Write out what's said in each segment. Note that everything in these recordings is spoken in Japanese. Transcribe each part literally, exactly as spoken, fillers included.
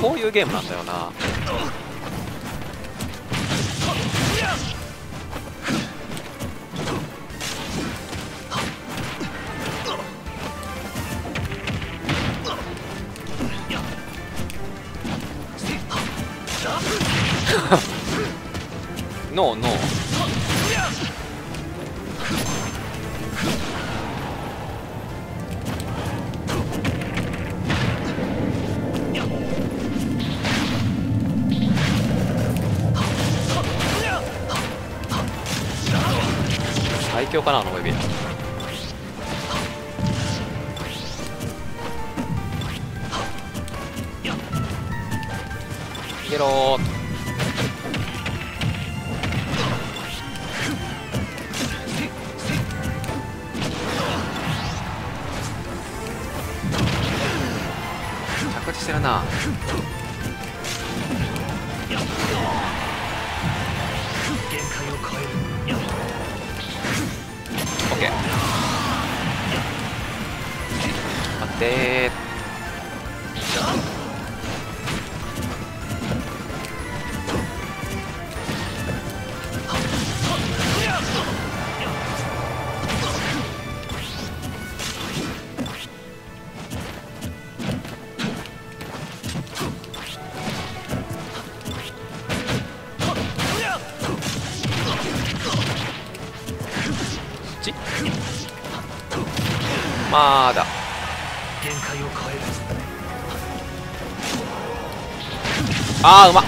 こういうゲームなんだよな。ノーノー。最強かな、あの指。イエロー。着地してるな。待ってまだ限界を変える。ああ、うまっ。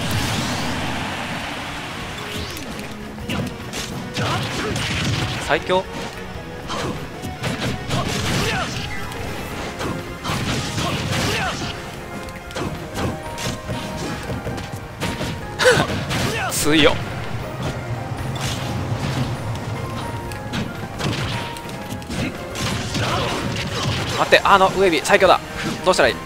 最強。強っ。待って、あのウェビ最強だ。どうしたらいい。ど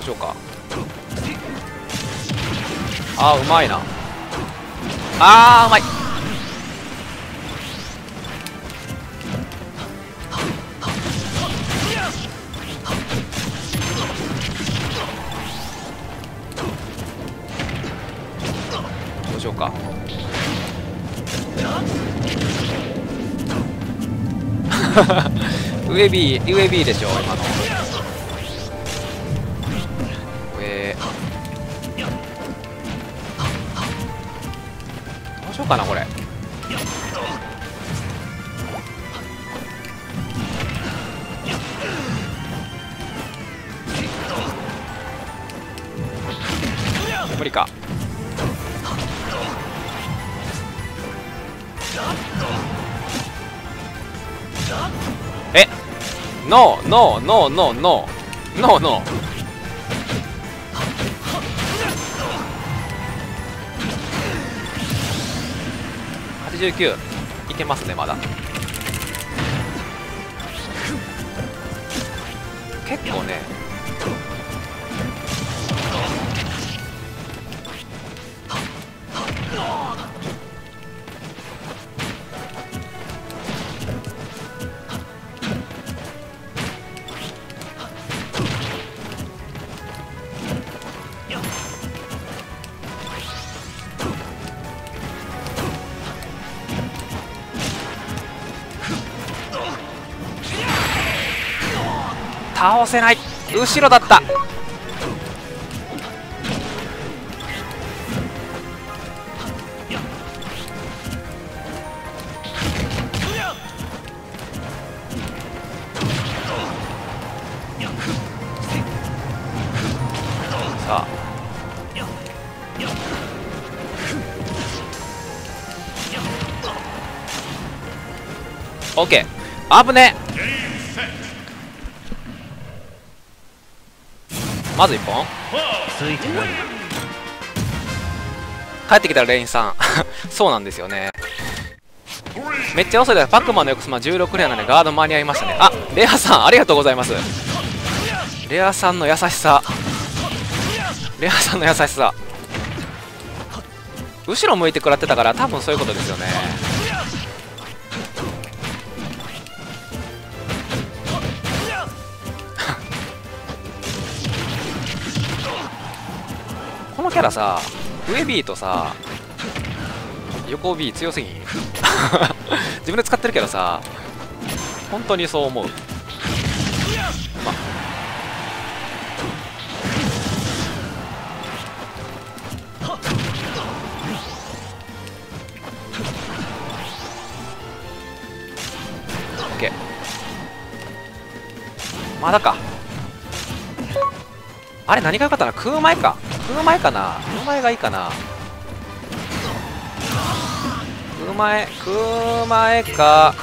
うしようか。あーうまいな。あーうまい。どうしようか。上 B、上 B でしょ今の。上。どうしようかなこれ。無理か。えっ、ノーノーノーノーノーノーノー。はちじゅうきゅういけますね、まだ。結構ね、倒せない。後ろだった。さあオッケー。危ねえ。まずいっぽん帰ってきたらレインさん。そうなんですよね、めっちゃ遅いだよ。パックマンのよくすまじゅうろく連なのでガード間に合いましたね。あ、レアさんありがとうございます。レアさんの優しさ、レアさんの優しさ、後ろ向いて食らってたから多分そういうことですよね。このキャラさ、上 B とさ横 B 強すぎん自分で使ってるけどさ、本当にそう思う。まあまだか。あれ何が良かったな、食う前か食う前かな食う前がいいかな、食う前食う前か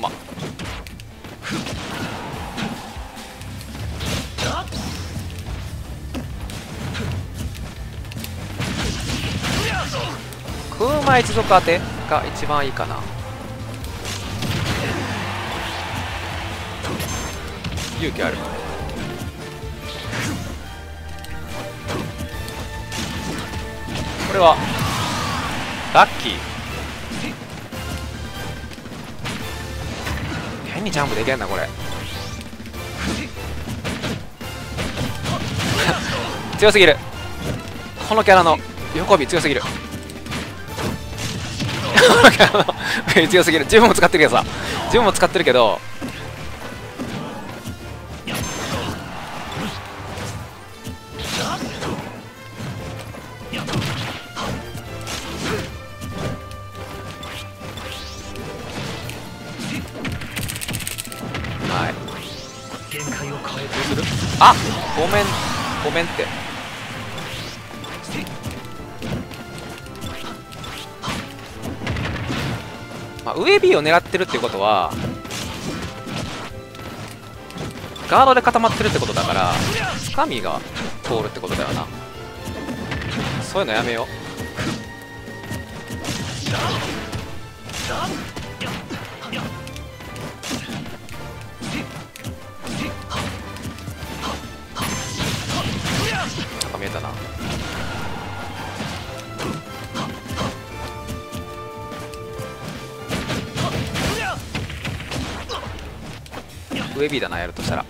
まっ空間一族当てが一番いいかな。勇気ある。これはラッキー。変にジャンプできるなこれ強すぎる、このキャラの横火強すぎる強すぎる。自分も使ってるけどさ、自分も使ってるけどはいどうする、あごめんごめんって。まあ、上 B を狙ってるっていうことはガードで固まってるってことだから、つかみが通るってことだよな。そういうのやめよう。なんか見えたな。上 B だな、やるとしたら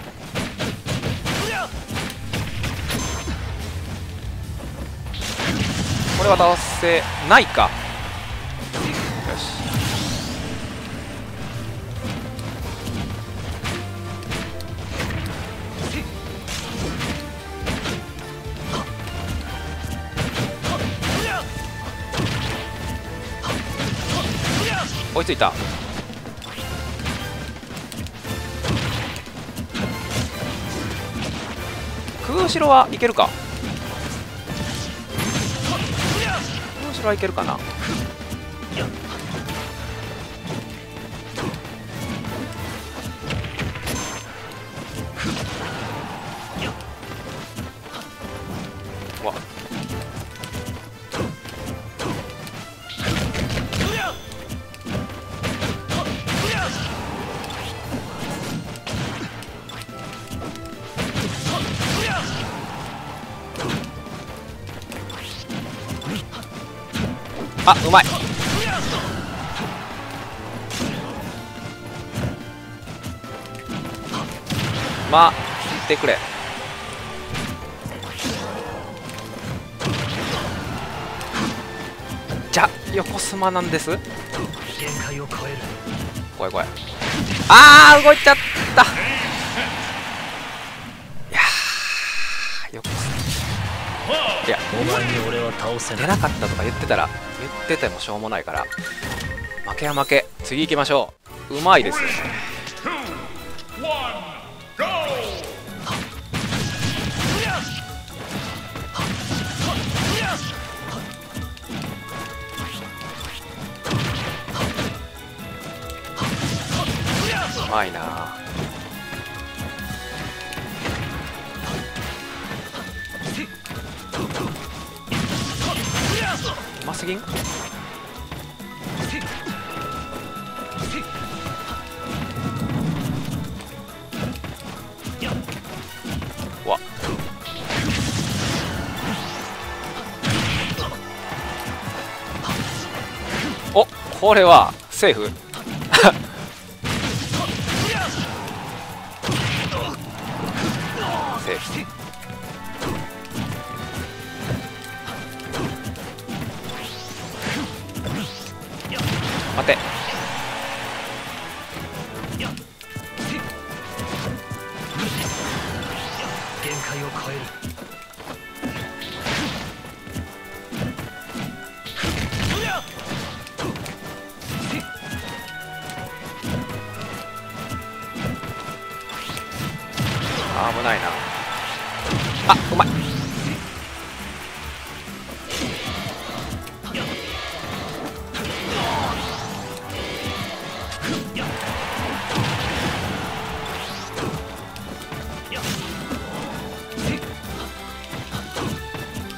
これは倒せないか。よし追いついた。後ろはいけるか、後ろはいけるかな。うわあ、うまい。まあ、切ってくれじゃ、横スマなんです。怖い怖い、あー動いちゃった。いやー横ス、いやお前に俺は倒せない、出なかったとか言ってたら言っててもしょうもないから、負けは負け。次行きましょう。うまいですよね。うまいな。うますぎん。これはセーフセーフ。待て、危ないなあ。うまい、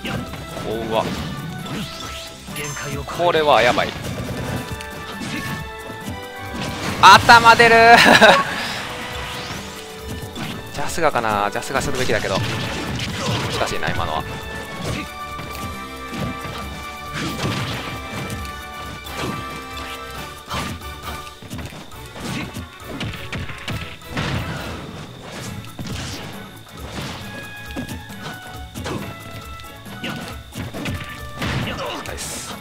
うわ、これはやばい。頭出るジャスガかな、ジャスガするべきだけど難しいな今のは。ナイス、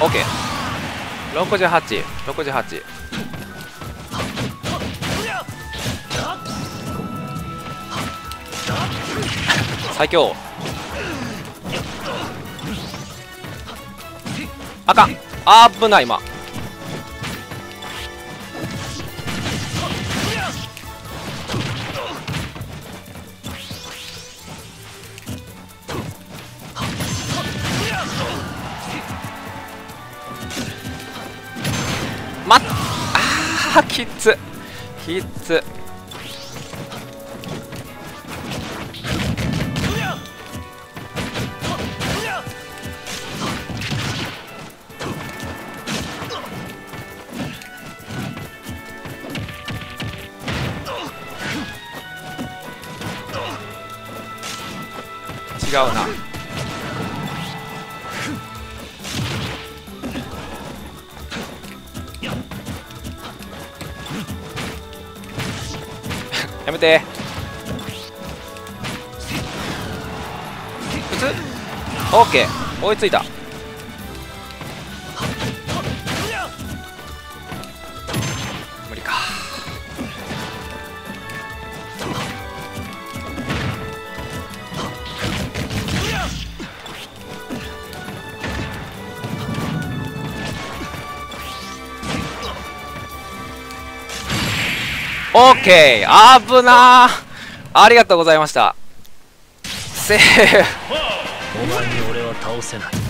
オッケー、ろくじゅうはち、ろくじゅうはち。最強。あかん、あー危ない、今まっ、あーきつきつ、違うな。やめて、普通 OK、 追いついた。無理か、オッケー、危なー、ありがとうございました。セーフ。お前に俺は倒せない。